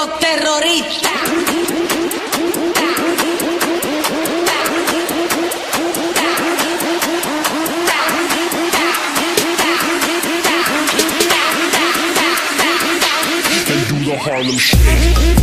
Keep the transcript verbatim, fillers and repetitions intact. los terroristas. They do the Harlem Shake.